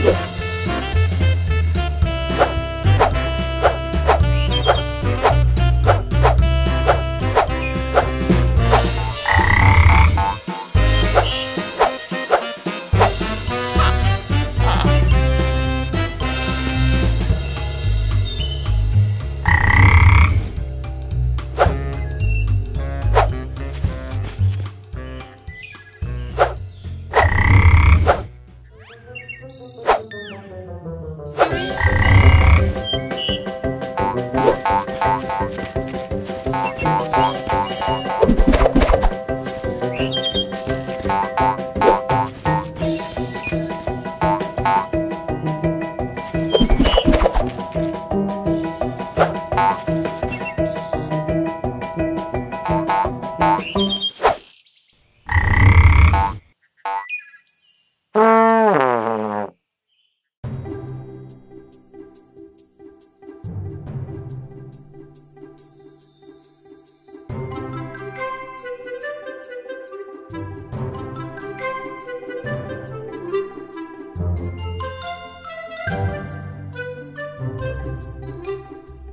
Yeah.